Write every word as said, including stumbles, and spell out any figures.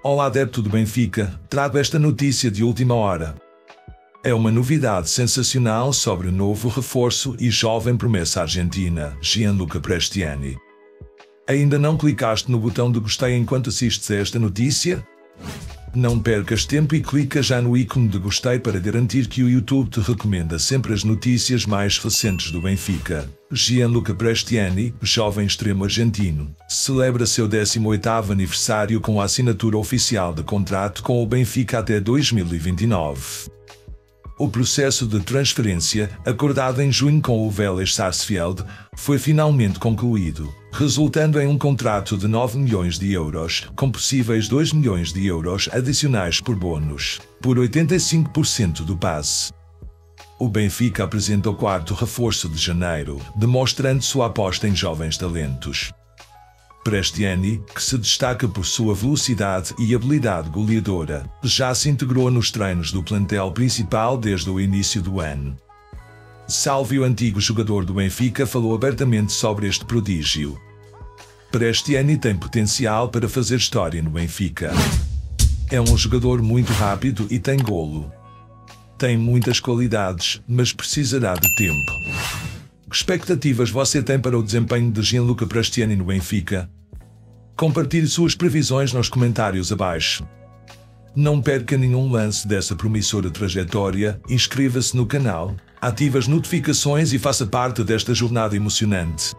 Olá, adepto do Benfica, trago esta notícia de última hora. É uma novidade sensacional sobre o novo reforço e jovem promessa argentina, Gianluca Prestianni. Ainda não clicaste no botão de gostei enquanto assistes a esta notícia? Não percas tempo e clica já no ícone de gostei para garantir que o YouTube te recomenda sempre as notícias mais recentes do Benfica. Gianluca Prestianni, jovem extremo argentino, celebra seu décimo oitavo aniversário com a assinatura oficial de contrato com o Benfica até dois mil e vinte e nove. O processo de transferência, acordado em junho com o Vélez Sarsfield, foi finalmente concluído, resultando em um contrato de nove milhões de euros, com possíveis dois milhões de euros adicionais por bônus, por oitenta e cinco por cento do passe. O Benfica apresenta o quarto reforço de janeiro, demonstrando sua aposta em jovens talentos. Prestianni, que se destaca por sua velocidade e habilidade goleadora, já se integrou nos treinos do plantel principal desde o início do ano. Sálvio, antigo jogador do Benfica, falou abertamente sobre este prodígio. Prestianni tem potencial para fazer história no Benfica. É um jogador muito rápido e tem golo. Tem muitas qualidades, mas precisará de tempo. Que expectativas você tem para o desempenho de Gianluca Prestianni no Benfica? Compartilhe suas previsões nos comentários abaixo. Não perca nenhum lance dessa promissora trajetória, inscreva-se no canal, ative as notificações e faça parte desta jornada emocionante.